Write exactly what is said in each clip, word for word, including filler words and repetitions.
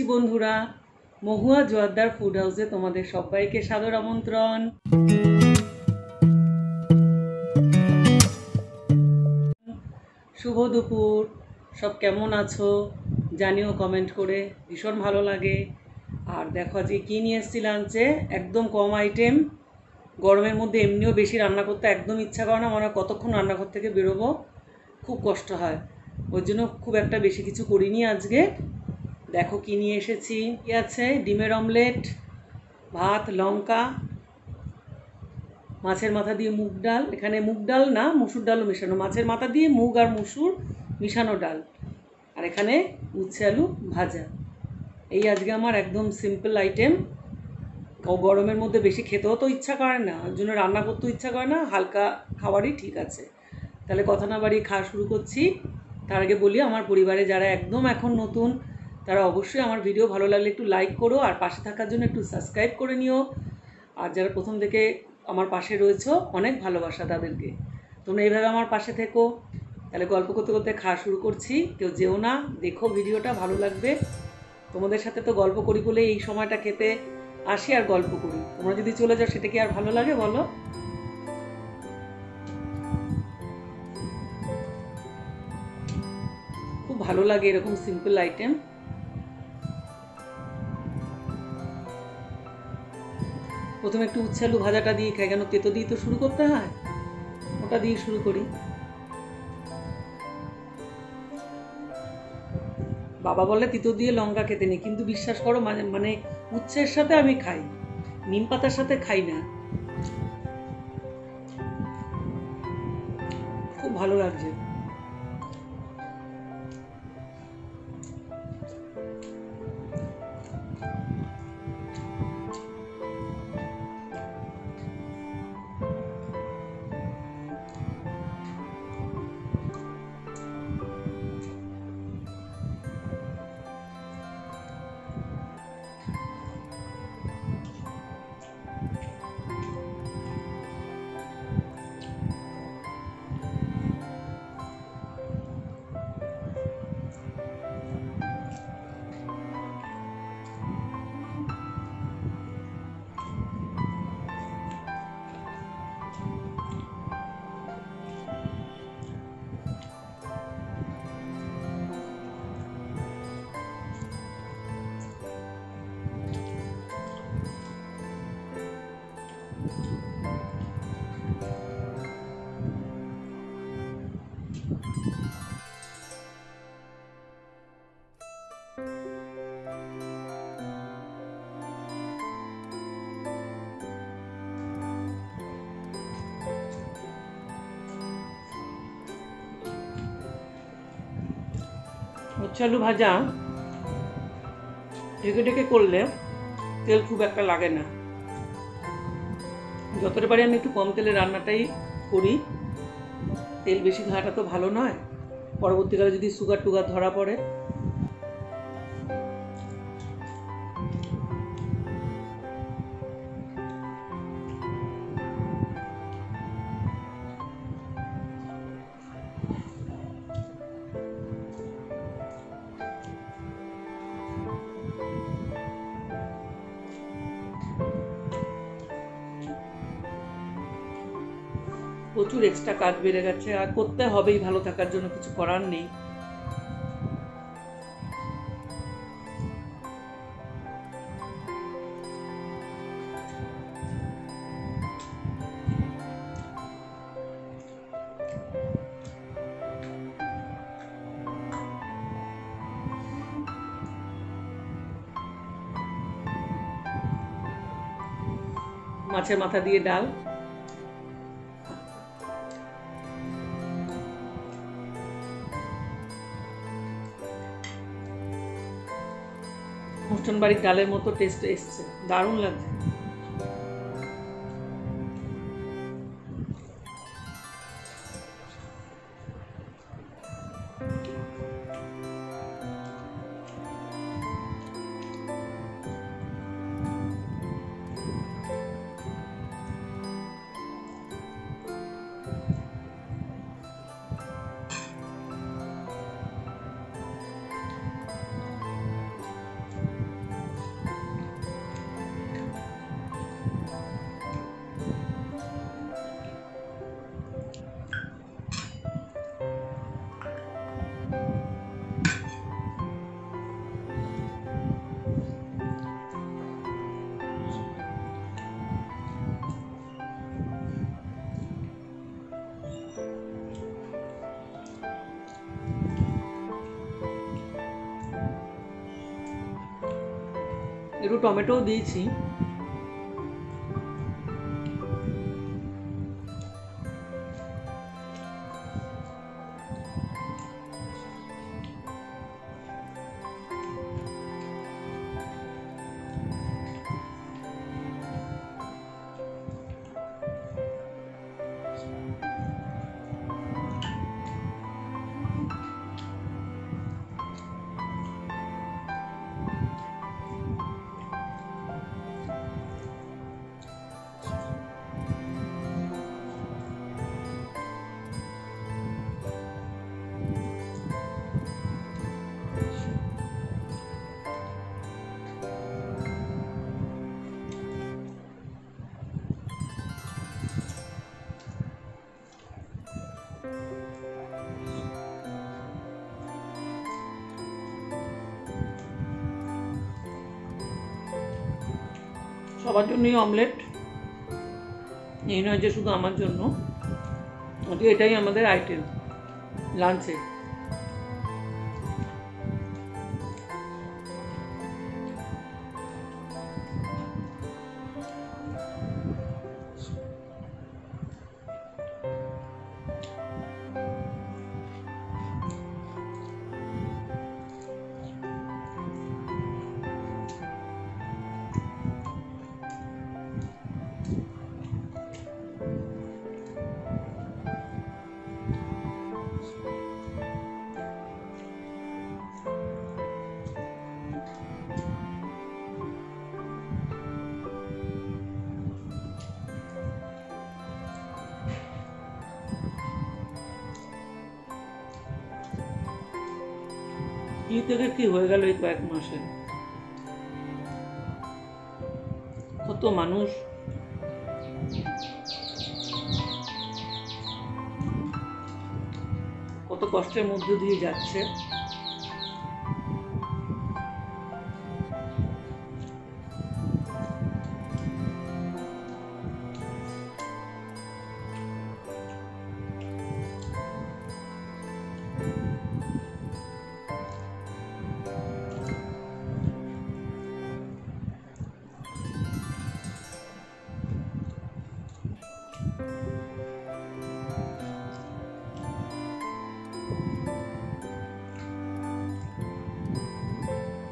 এসেছি বন্ধুরা, মহুয়া জোয়ারদার ফুড হাউসে তোমাদের সবাইকে সাদর আমন্ত্রণ। শুভ দুপুর, সব কেমন আছো জানিও কমেন্ট করে, ভীষণ ভালো লাগে। আর দেখো যে কী নিয়ে এসেছি লাঞ্চে, একদম কম আইটেম। গরমের মধ্যে এমনিও বেশি রান্না করতে একদম ইচ্ছা করে না, মানে কতক্ষণ রান্নাঘর থেকে বেরোবো, খুব কষ্ট হয়। ওর জন্য খুব একটা বেশি কিছু করিনি আজকে। দেখো কী নিয়ে এসেছি, কী আছে, ডিমের অমলেট, ভাত, লঙ্কা, মাছের মাথা দিয়ে মুগ ডাল, এখানে মুগ ডাল না মুসুর ডালও মেশানো, মাছের মাথা দিয়ে মুগ আর মুসুর মিশানো ডাল, আর এখানে উচ্ছে আলু ভাজা। এই আজকে আমার একদম সিম্পল আইটেম। গরমের মধ্যে বেশি খেতেও তো ইচ্ছা করে না, ওর জন্য রান্না করতেও ইচ্ছা করে না, হালকা খাবারই ঠিক আছে। তাহলে কথা না বাড়িয়ে খাওয়া শুরু করছি। তার আগে বলি, আমার পরিবারে যারা একদম এখন নতুন তারা অবশ্যই আমার ভিডিও ভালো লাগলে একটু লাইক করো, আর পাশে থাকার জন্য একটু সাবস্ক্রাইব করে নিও। আর যারা প্রথম থেকে আমার পাশে রয়েছো, অনেক ভালোবাসা তাদেরকে, তোমরা এইভাবে আমার পাশে থেকো। তাহলে গল্প করতে করতে খাওয়া শুরু করছি, কেউ যেও না, দেখো ভিডিওটা, ভালো লাগবে। তোমাদের সাথে তো গল্প করি বলে এই সময়টা খেতে আসি আর গল্প করি, তোমরা যদি চলে যাও সেটা কি আর ভালো লাগে বলো। খুব ভালো লাগে এরকম সিম্পল আইটেম। প্রথমে একটু উচ্ছে আলু ভাজাটা দিয়ে খাই, কেন তেতো দিয়ে তো শুরু করতে হয়, ওটা দিয়ে শুরু করি। বাবা বলে তিতো দিয়ে লঙ্কা খেতে নেই, কিন্তু বিশ্বাস করো মানে মানে উচ্ছের সাথে আমি খাই, নিম পাতার সাথে খাই না। খুব ভালো লাগছে। উচ্ছে আলু ভাজা ঢেকে ঢেকে করলে তেল খুব একটা লাগে না, যতটা পারি আমি একটু কম তেলে রান্নাটাই করি। তেল বেশি খাওয়াটা তো ভালো নয়, পরবর্তীকালে যদি সুগার টুগার ধরা পড়ে। প্রচুর এক্সট্রা কাজ বেড়ে গেছে, আর করতে হবেই, ভালো থাকার জন্য কিছু করার নেই। মাছের মাথা দিয়ে ডাল, অনুষ্ঠান বাড়ির ডালের মতো টেস্ট এসছে, দারুণ লাগছে। एकटू टमेटो दिएছি সবার জন্যই অমলেট এই নয় যে শুধু আমার জন্য। এটাই আমাদের আইটেম লাঞ্চে। ईदे की हो गल कैक मासे कत मानुष कत कष्टर मध्य दिए जाच्छे।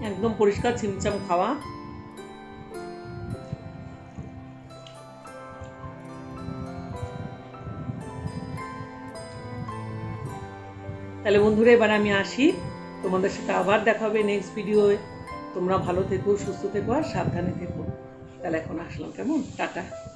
एकदम परिष्कार छिमछाम खावा তাহলে বন্ধুরা এবার আমি আসি, তোমাদের সাথে আবার দেখা হবে নেক্সট ভিডিওতে। তোমরা ভালো থেকো, সুস্থ থেকো আর সাবধানে থেকো। তাহলে এখন আসলাম, কেমন? টাটা।